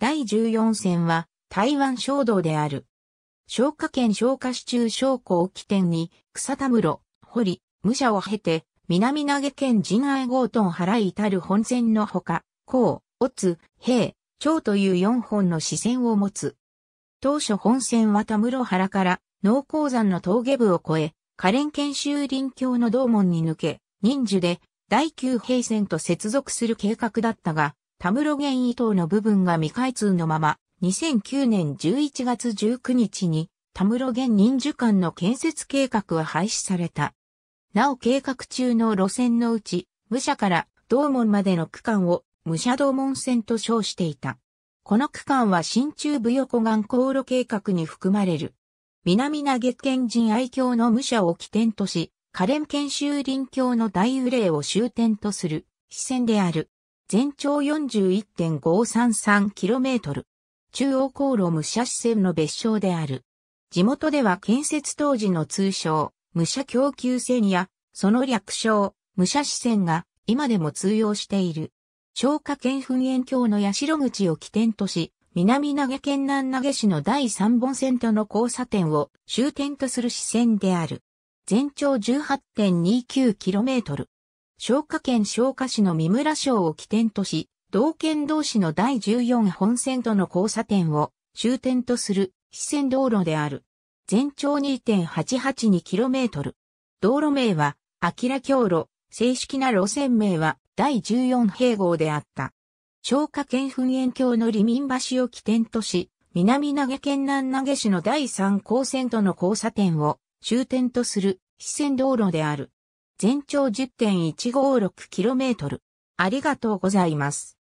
第14戦は台湾省道である。彰化県彰化市中彰港を起点に、草田室、堀、武者を経て、南投県神愛郷屯原至る本線のほか、甲、乙、平、長という4本の支線を持つ。当初本線は田室原から、農鉱山の峠部を越え、花蓮県秀林峡の道門に抜け、仁寿で第9兵線と接続する計画だったが、田室現以東の部分が未開通のまま、2009年11月19日に田室現仁寿間の建設計画は廃止された。なお計画中の路線のうち、武者から道門までの区間を武者道門線と称していた。この区間は新中部横岸航路計画に含まれる。南投県神愛郷の武者を起点とし、花蓮県秀林峡の大雨嶺を終点とする支線である。全長 41.533km。中央航路武者支線の別称である。地元では建設当時の通称、武者供給線や、その略称、武者支線が今でも通用している。彰化県噴煙郷の八代口を起点とし、南投県南投市の第3本線との交差点を終点とする支線である。全長 18.29km。彰化県彰化市の三村荘を起点とし、同県同市の第14本線との交差点を終点とする支線道路である。全長 2.882km。道路名は、明橋路、正式な路線名は第14兵号であった。彰化県噴煙郷の利民橋を起点とし、南投県南投市の第3高線との交差点を終点とする支線道路である。全長 10.156km。ありがとうございます。